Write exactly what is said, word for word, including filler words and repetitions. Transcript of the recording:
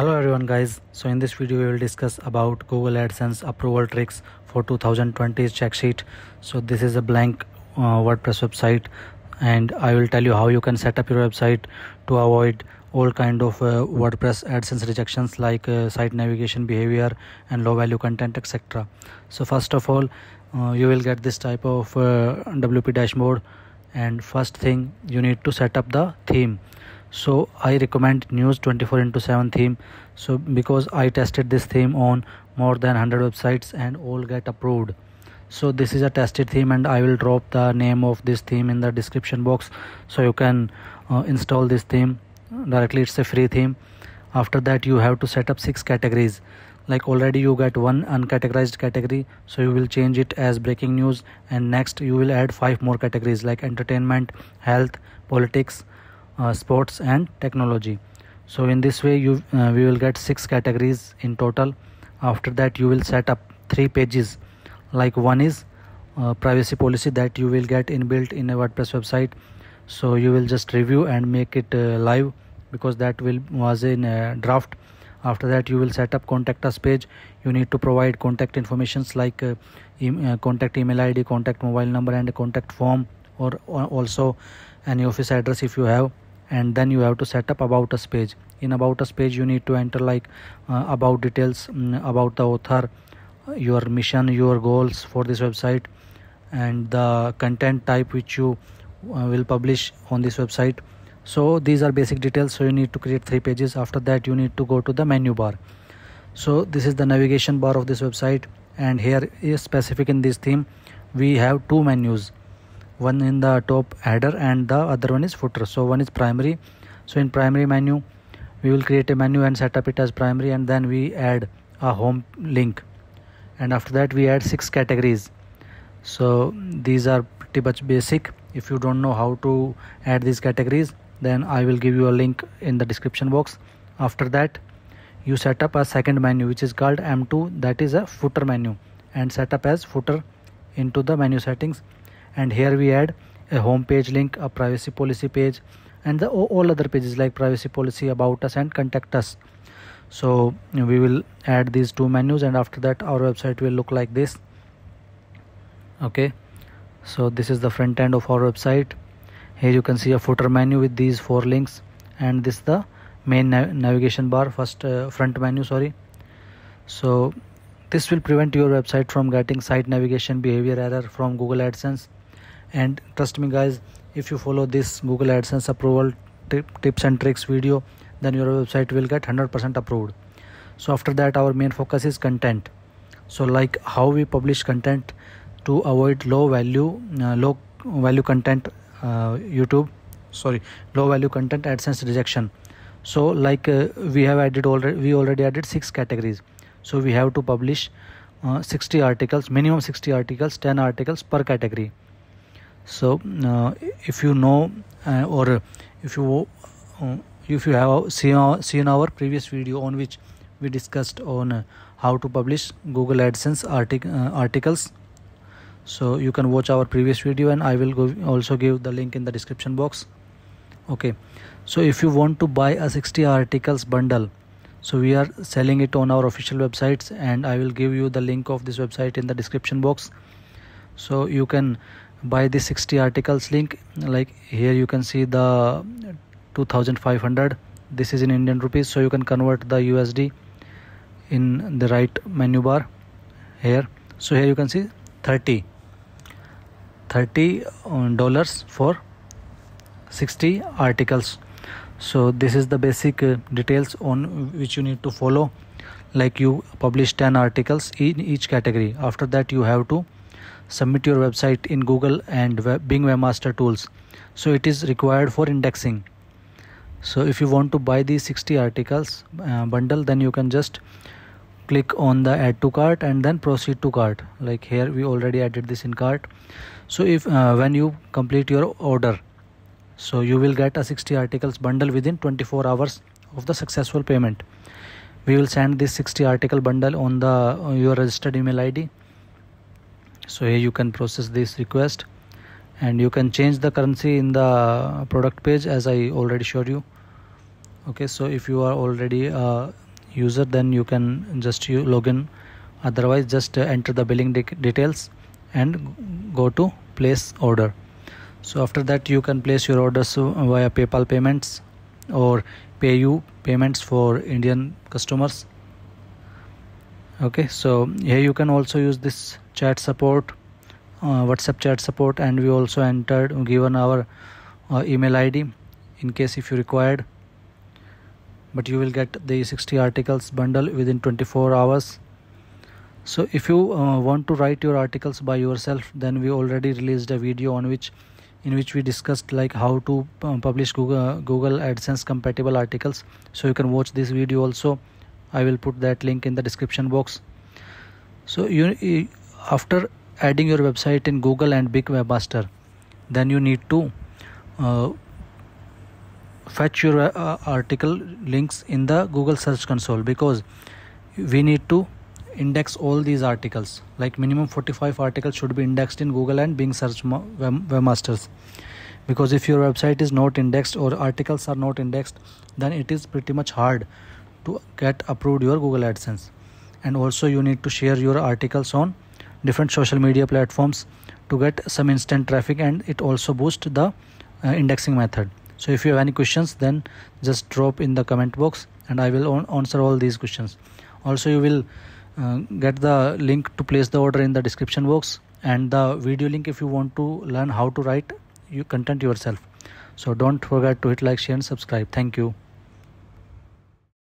Hello everyone guys, so in this video we will discuss about Google AdSense approval tricks for two thousand twenty check sheet. So this is a blank uh, WordPress website and I will tell you how you can set up your website to avoid all kind of uh, WordPress AdSense rejections like uh, site navigation behavior and low value content, et cetera. So first of all uh, you will get this type of uh, W P dashboard, and first thing you need to set up the theme. So I recommend news twenty-four into seven theme, so because I tested this theme on more than one hundred websites and all get approved. So this is a tested theme and I will drop the name of this theme in the description box, so you can uh, install this theme directly. It's a free theme. After that you have to set up six categories. Like already you get one uncategorized category, so you will change it as breaking news, and next you will add five more categories like entertainment, health, politics, Uh, sports and technology. So in this way you uh, we will get six categories in total. After that you will set up three pages. Like one is uh, privacy policy that you will get inbuilt in a WordPress website, so you will just review and make it uh, live because that will was in a draft. After that you will set up contact us page. You need to provide contact informations like uh, e uh, contact email I D, contact mobile number, and a contact form, or, or also any office address if you have. And then you have to set up about us page. In about us page you need to enter like uh, about details, um, about the author, your mission, your goals for this website, and the content type which you uh, will publish on this website. So these are basic details, so you need to create three pages. After that you need to go to the menu bar. So this is the navigation bar of this website, and here is specific in this theme we have two menus, one in the top header and the other one is footer. So one is primary. So in primary menu we will create a menu and set up it as primary, and then we add a home link, and after that we add six categories. So these are pretty much basic. If you don't know how to add these categories, then I will give you a link in the description box. After that you set up a second menu which is called M two, that is a footer menu, and set up as footer into the menu settings. And here we add a home page link, a privacy policy page, and the all other pages like privacy policy, about us, and contact us. So we will add these two menus, and after that our website will look like this. Okay, so this is the front end of our website. Here you can see a footer menu with these four links, and this is the main nav navigation bar, first uh, front menu, sorry. So this will prevent your website from getting site navigation behavior error from Google AdSense. And trust me guys, if you follow this Google AdSense approval tip, tips and tricks video, then your website will get one hundred percent approved. So after that our main focus is content. So like how we publish content to avoid low value uh, low value content uh, YouTube sorry low value content AdSense rejection. So like uh, we have added already we already added six categories, so we have to publish uh, sixty articles, minimum sixty articles, ten articles per category. So uh, if you know uh, or if you uh, if you have seen our, seen our previous video on which we discussed on uh, how to publish Google AdSense artic uh, articles, so you can watch our previous video, and I will go also give the link in the description box. Okay, so if you want to buy a sixty articles bundle, so we are selling it on our official websites, and I will give you the link of this website in the description box. So you can buy the sixty articles link. Like here you can see the two thousand five hundred, this is in Indian rupees, so you can convert the U S D in the right menu bar here. So here you can see thirty dollars for sixty articles. So this is the basic uh, details on which you need to follow. Like you publish ten articles in each category. After that you have to submit your website in Google and web, Bing Webmaster Tools. So it is required for indexing. So if you want to buy these sixty articles uh, bundle, then you can just click on the add to cart and then proceed to cart. Like here we already added this in cart. So if uh, when you complete your order, so you will get a sixty articles bundle within twenty-four hours of the successful payment. We will send this sixty article bundle on the on your registered email I D. So here you can process this request, and you can change the currency in the product page as I already showed you. Okay, so if you are already uh, user, then you can just you log in. Otherwise, just enter the billing de details and go to place order. So after that, you can place your orders via PayPal payments or PayU payments for Indian customers. Okay, so here you can also use this chat support, uh, WhatsApp chat support, and we also entered given our uh, email I D in case if you required. But you will get the sixty articles bundle within twenty-four hours. So if you uh, want to write your articles by yourself, then we already released a video on which in which we discussed like how to um, publish Google, uh, Google AdSense compatible articles. So you can watch this video also. I will put that link in the description box. So you after adding your website in Google and Bing Webmaster, then you need to uh, fetch your uh, article links in the Google Search Console, because we need to index all these articles. Like minimum forty-five articles should be indexed in Google and Bing Search Webmasters, because if your website is not indexed or articles are not indexed, then it is pretty much hard to get approved your Google AdSense. And also you need to share your articles on different social media platforms to get some instant traffic, and it also boosts the uh, indexing method. So if you have any questions, then just drop in the comment box and I will answer all these questions. Also you will Uh, get the link to place the order in the description box, and the video link if you want to learn how to write your content yourself. So don't forget to hit like, share and subscribe. Thank you.